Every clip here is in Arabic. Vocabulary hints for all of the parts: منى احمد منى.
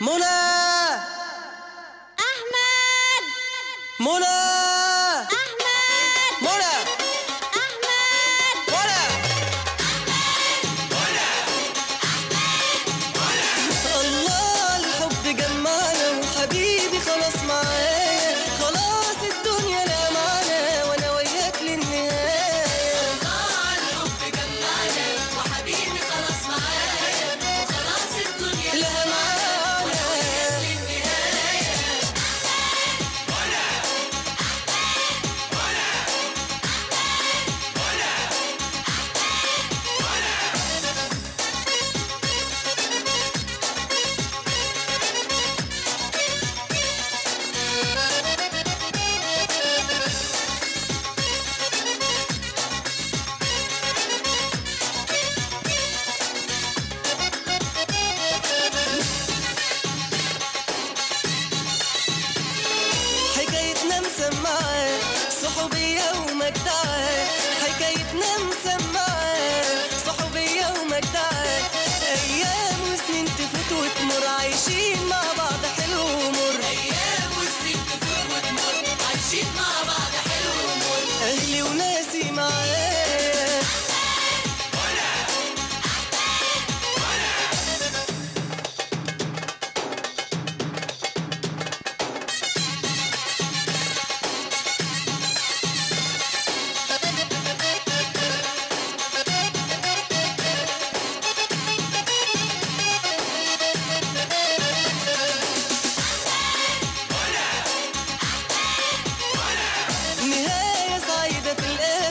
منى احمد منى احمد منى احمد منى احمد منى احمد منى. الله الحب جمعنا وحبيبي خلاص معايا، خلاص الدنيا لا معانا وانا وياك للنهايه. الله الحب جمعنا وحبيبي خلاص معايا، خلاص الدنيا لا معانا. صحوبية ومجدعة حكايتنا مسمعة، صحوبية ومجدعة أيام وسنين تفوت وتمر، عايشين مع بعض حلو ومر. أيام وسنين تفوت وتمر، عايشين مع بعض حلو ومر. أهلي وناسي معايا. أحمد منى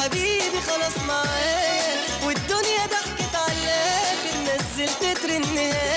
أحمد منى خلاص معايا والدنيا ضحكت على الآخر، نزلت تتر النهاية.